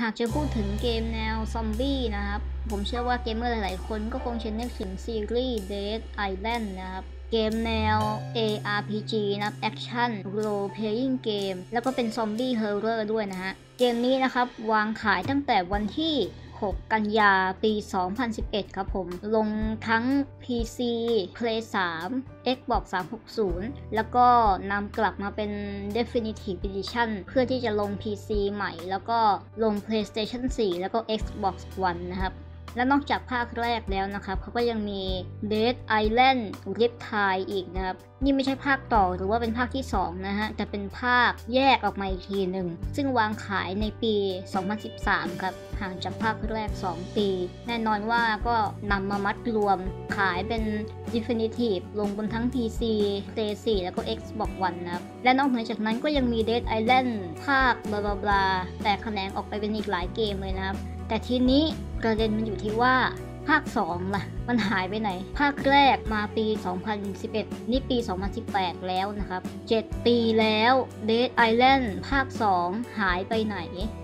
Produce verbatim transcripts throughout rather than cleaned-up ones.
หากจะพูดถึงเกมแนวซอมบี้นะครับผมเชื่อว่าเกมเมอร์หลายๆคนก็คงจะนึกถึงซีรีส์ Dead Island นะครับเกมแนว เอ อาร์ พี จี นะครับ Action Role Playing Game แล้วก็เป็นซอมบี้เฮอร์เรอร์ด้วยนะฮะเกมนี้นะครับวางขายตั้งแต่วันที่หกกันยาปีสองพันสิบเอ็ดครับผมลงทั้ง พี ซี เพลย์ ทรี Xbox สามหกศูนย์แล้วก็นำกลับมาเป็น Definitive Edition เพื่อที่จะลง พี ซี ใหม่แล้วก็ลง PlayStation สี่แล้วก็ Xbox One นะครับและนอกจากภาคแรกแล้วนะครับเขาก็ยังมี Dead Island Rift อีกนะครับนี่ไม่ใช่ภาคต่อหรือว่าเป็นภาคที่สองนะฮะแต่เป็นภาคแยกออกมาอีกทีหนึ่งซึ่งวางขายในปีสองพันสิบสามครับห่างจากภาคแรกสองปีแน่นอนว่าก็นำมามัดรวมขายเป็น Definitive ลงบนทั้ง พี ซี พี เอส โฟร์ แล้วก็ Xbox One นะครับและนอกเหนือจากนั้นก็ยังมี Dead Island ภาคบลาบลาแตกแขนงออกไปเป็นอีกหลายเกมเลยนะครับแต่ทีนี้ประเด็นมันอยู่ที่ว่าภาคสองล่ะมันหายไปไหนภาคแรกมาปีสองพันสิบเอ็ดนี่ปีสองพันสิบแปดแล้วนะครับเจ็ดปีแล้ว Dead Island ภาคสองหายไปไหน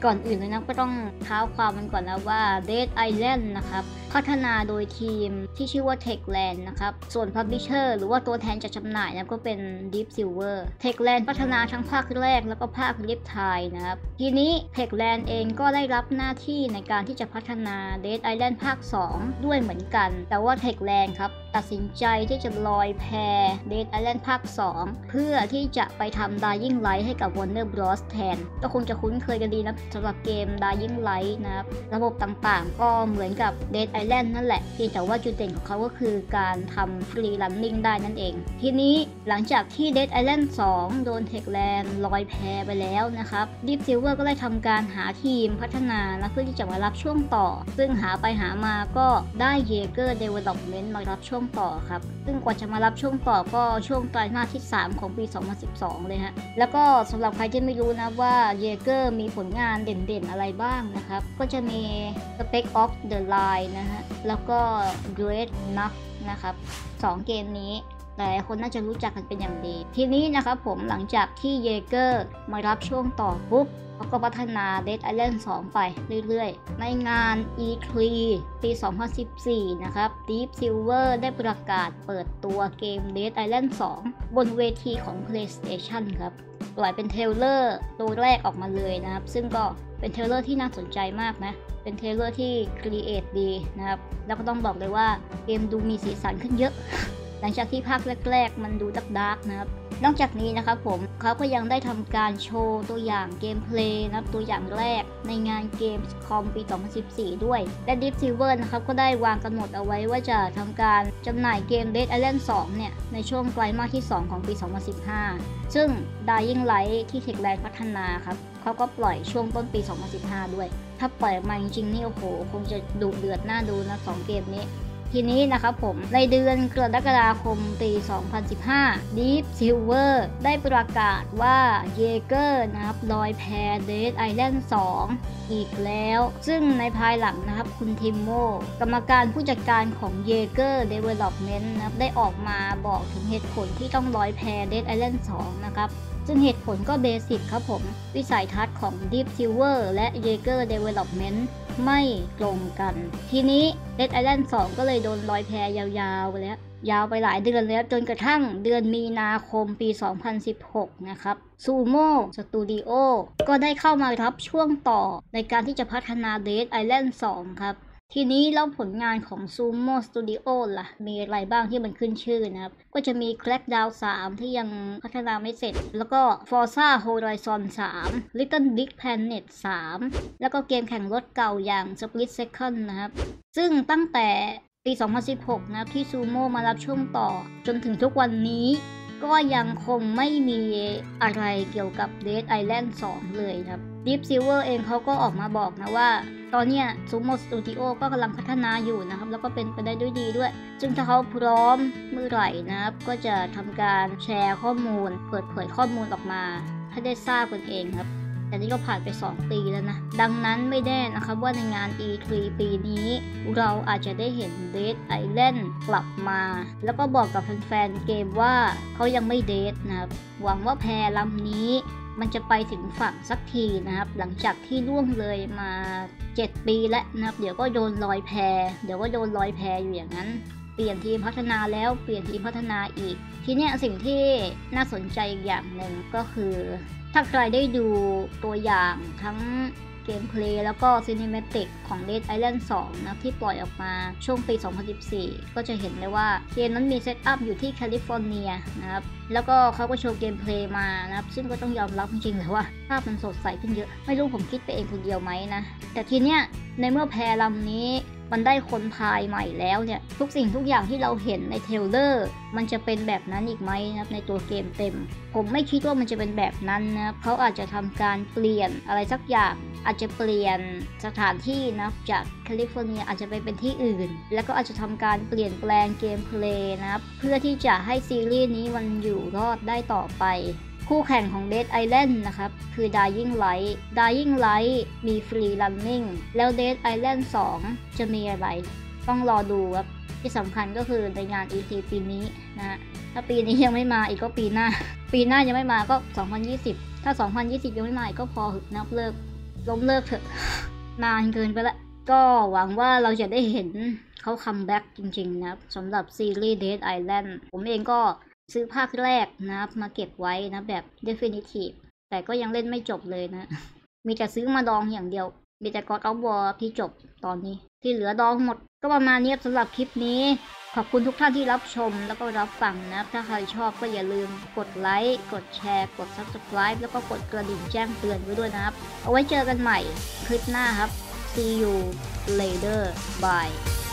ก่อนอื่นเลยนะก็ต้องท้าวความมันก่อนแล้วว่า Dead Island นะครับพัฒนาโดยทีมที่ชื่อว่า Techland นะครับส่วน Publisher หรือว่าตัวแทนจัดจำหน่ายนะก็เป็น Deep Silver Techland พัฒนาทั้งภาคแรกแล้วก็ภาค Rift นะครับทีนี้ Techland เองก็ได้รับหน้าที่ในการที่จะพัฒนา Dead Island ภาคสองด้วยเหมือนกันแต่ว่า Techland ครับตัดสินใจที่จะลอยแพ Dead Island ภาคสองเพื่อที่จะไปทำ Dying Light ให้กับ Warner Bros. แทนก็คงจะคุ้นเคยกันดีนะสำหรับเกม Dying Light นะครับระบบต่างๆก็เหมือนกับ Dead Island นั่นแหละแต่ว่าจุดเด่นของเขาก็คือการทำ Free Running ได้นั่นเองทีนี้หลังจากที่ Dead Island สองโดน Techland ลอยแพไปแล้วนะครับ Deep Silver ก็เลยทำการหาทีมพัฒนานะเพื่อที่จะมารับช่วงต่อซึ่งหาไปหามาก็ได้ Yeager Development มารับช่วงต่อครับซึ่งกว่าจะมารับช่วงต่อก็ช่วงไตรมาสที่สามของปีสองพันสิบสองเลยฮะแล้วก็สำหรับใครที่ไม่รู้นะว่า Yeager มีผลงานเด่นๆอะไรบ้างนะครับก็จะมี Spec of the Line นะฮะแล้วก็ Great Nut นะครับสองเกมนี้หลายคนน่าจะรู้จักกันเป็นอย่างดีทีนี้นะครับผมหลังจากที่ Yeager มารับช่วงต่อปุ๊บแล้วก็พัฒนา Dead Island สองไปเรื่อยๆในงาน อี ทรี ปีสองพันสิบสี่นะครับ Deep Silver ได้ประกาศเปิดตัวเกม Dead Island สองบนเวทีของ PlayStation ครับปล่อยเป็นเทรลเลอร์ตัวแรกออกมาเลยนะครับซึ่งก็เป็นเทรลเลอร์ที่น่าสนใจมากนะเป็นเทรลเลอร์ที่ครีเอทดีนะครับแล้วก็ต้องบอกเลยว่าเกมดูมีสีสันขึ้นเยอะหลังจากที่ภาคแรกๆมันดูดักดักนะครับนอกจากนี้นะครับผมเขาก็ยังได้ทำการโชว์ตัวอย่างเกมเพลย์นะครับตัวอย่างแรกในงานเกมคอมปีสองพันสิบสี่ด้วยและ Deep Silver นะครับก็ได้วางกำหนดเอาไว้ว่าจะทำการจำหน่ายเกม Dead Island สองเนี่ยในช่วงไตรมาสที่สองของปีสองพันสิบห้าซึ่ง Dying Light ที่ Techland พัฒนาครับเขาก็ปล่อยช่วงต้นปีสองพันสิบห้าด้วยถ้าปล่อยมาจริงๆนี่โอ้โหคงจะดุเดือดน่าดูนะสองเกมนี้ทีนี้นะครับผมในเดือนกรกฎาคมปีสองพันสิบห้า Deep Silver ได้ประกาศว่า Yeager นะครับลอยแพ Dead Island สองอีกแล้วซึ่งในภายหลังนะครับคุณ Timo กรรมการผู้จัดการของ Yeager Development นะครับได้ออกมาบอกถึงเหตุผลที่ต้องลอยแพ Dead Island สองนะครับซึ่งเหตุผลก็เบสิกครับผมวิสัยทัศน์ของ Deep Silver และ Yeager Development ไม่ตรงกันทีนี้ Dead Island สองก็เลยโดนลอยแพยาวๆไปแล้วยาวไปหลายเดือนแล้วจนกระทั่งเดือนมีนาคมปีสองพันสิบหกนะครับ Sumo Studio ก็ได้เข้ามารับช่วงต่อในการที่จะพัฒนา Dead Island สองครับทีนี้แล้วผลงานของ Sumo Studio ล่ะมีอะไรบ้างที่มันขึ้นชื่อนะครับก็จะมี Crackdown สามที่ยังพัฒนาไม่เสร็จแล้วก็ Forza Horizon สาม Little Big Planet สามแล้วก็เกมแข่งรถเก่าอย่าง Split Second นะครับซึ่งตั้งแต่ปีสองพันสิบหกนะที่ Sumo มารับช่วงต่อจนถึงทุกวันนี้ก็ยังคงไม่มีอะไรเกี่ยวกับ Dead Island สองเลยครับ Deep Silver เองเขาก็ออกมาบอกนะว่าตอนเนี้ย Sumo Studio ก็กำลังพัฒนาอยู่นะครับแล้วก็เป็นไปได้ด้วยดีด้วยซึ่งถ้าเขาพร้อมเมื่อไหร่นะครับก็จะทำการแชร์ข้อมูลเปิดเผยข้อมูลออกมาให้ได้ทราบกันเองครับแต่นี่ก็ผ่านไปสองปีแล้วนะดังนั้นไม่แน่นะครับว่าในงาน อี ทรี ปีนี้เราอาจจะได้เห็น Dead Island กลับมาแล้วก็บอกกับแฟนๆเกมว่าเขายังไม่เดทนะครับหวังว่าแพลำนี้ มันจะไปถึงฝั่งสักทีนะครับหลังจากที่ล่วงเลยมาเจ็ดปีแล้วนะครับเดี๋ยวก็โดนลอยแพเดี๋ยวก็โดนลอยแพอยู่อย่างนั้นเปลี่ยนทีมพัฒนาแล้วเปลี่ยนทีมพัฒนาอีกทีเนี้ยสิ่งที่น่าสนใจอย่างหนึ่งก็คือถ้าใครได้ดูตัวอย่างทั้งเกมเพลย์แล้วก็ซีนิเมติกของ Dead Island ทู นะที่ปล่อยออกมาช่วงปีสองพันสิบสี่ก็จะเห็นเลยว่าเกมนั้นมีเซตอัพอยู่ที่แคลิฟอร์เนียนะครับแล้วก็เขาก็โชว์เกมเพลย์มานะครับซึ่งก็ต้องยอมรับจริงๆเลยว่าภาพมันสดใสขึ้นเยอะไม่รู้ผมคิดไปเองคนเดียวไหมนะแต่ทีเนี้ยในเมื่อแพลำนี้มันได้คนพายใหม่แล้วเนี่ยทุกสิ่งทุกอย่างที่เราเห็นในเทรลเลอร์มันจะเป็นแบบนั้นอีกไหมนะครับในตัวเกมเต็มผมไม่คิดว่ามันจะเป็นแบบนั้นนะครับเขาอาจจะทำการเปลี่ยนอะไรสักอย่างอาจจะเปลี่ยนสถานที่นะจากแคลิฟอร์เนียอาจจะไปเป็นที่อื่นแล้วก็อาจจะทำการเปลี่ยนแปลงเกมเพลย์นะครับเพื่อที่จะให้ซีรีส์นี้มันอยู่รอดได้ต่อไปคู่แข่งของ Dead Island นะครับคือ Dying Light Dying Light มี Free Running แล้ว Dead Island ทูจะมีอะไรต้องรอดูครับที่สำคัญก็คือในงาน อี ทรี ปีนี้นะถ้าปีนี้ยังไม่มาอีกก็ปีหน้าปีหน้ายังไม่มาก็สองพันยี่สิบถ้าสองพันยี่สิบยังไม่มาอีกก็พอนับเลิกล้มเลิกเถอะนานเกินไปละก็หวังว่าเราจะได้เห็นเขาคัมแบ็กจริงๆนะครับสำหรับซีรีส์ Dead Island ผมเองก็ซื้อภาคแรกนะครับมาเก็บไว้นะแบบ definitive แต่ก็ยังเล่นไม่จบเลยนะมีแต่ซื้อมาดองอย่างเดียวมีแต่ God of War ที่จบตอนนี้ที่เหลือดองหมดก็ประมาณนี้สำหรับคลิปนี้ขอบคุณทุกท่านที่รับชมแล้วก็รับฟังนะถ้าใครชอบก็อย่าลืมกดไลค์กดแชร์กด subscribe แล้วก็กดกระดิ่งแจ้งเตือนไว้ด้วยนะครับเอาไว้เจอกันใหม่คลิปหน้าครับ see you later bye